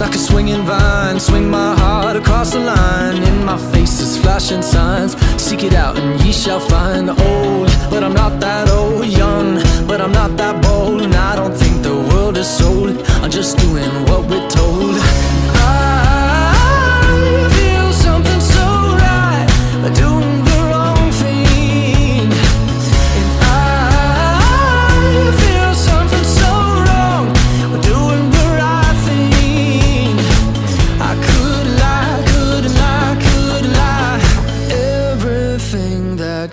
Like a swinging vine, swing my heart across the line. In my face is flashing signs. Seek it out and ye shall find. Old, but I'm not that old. Young, but I'm not that bold. And I don't think the world is sold. I'm just doing what we're told. I feel something so right, doing the wrong thing. And I feel something so wrong, doing the right thing.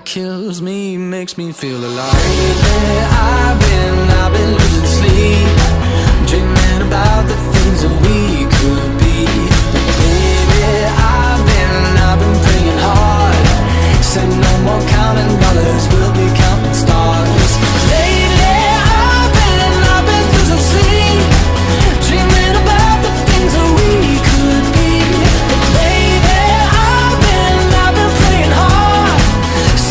Kills me, makes me feel alive. Lately, I've been losing sleep, dreaming about the things that we could be. But baby, I've been praying hard. Said no more counting dollars, we'll be counting stars. Lately, I've been losing sleep, dreaming about the things that we could be. But baby, I've been praying hard.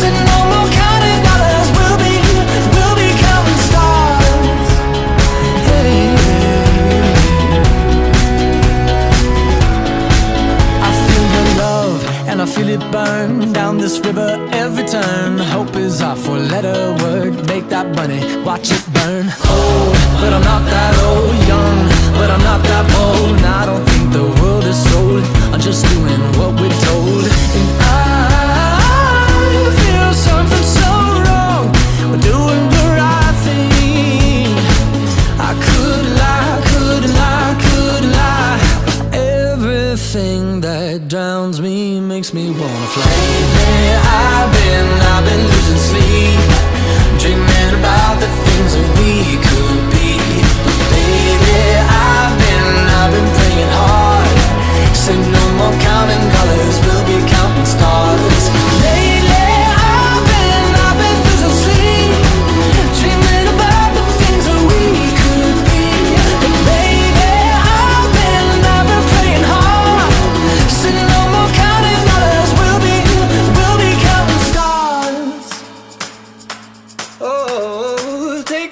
No more counting dollars, we'll be counting stars. Hey. I feel your love and I feel it burn down this river every turn. Hope is our four-letter word. Make that money, watch it burn. Old, but I'm not that old. Young, but I'm not that bold. And I don't think the world is sold. I'm just doing what we're told. And I feel something so wrong, we're doing the right thing. I could lie. Everything that drowns me makes me wanna fly. Lately, I've been losing sleep, dreaming about the things that we could be. But baby, I've been praying hard. Say no more counting dollars, we'll be counting stars. Lately, I've been losing sleep, dreaming about the things that we could be. But baby, I've been praying hard. Say no more counting dollars, we'll be counting stars. Oh, take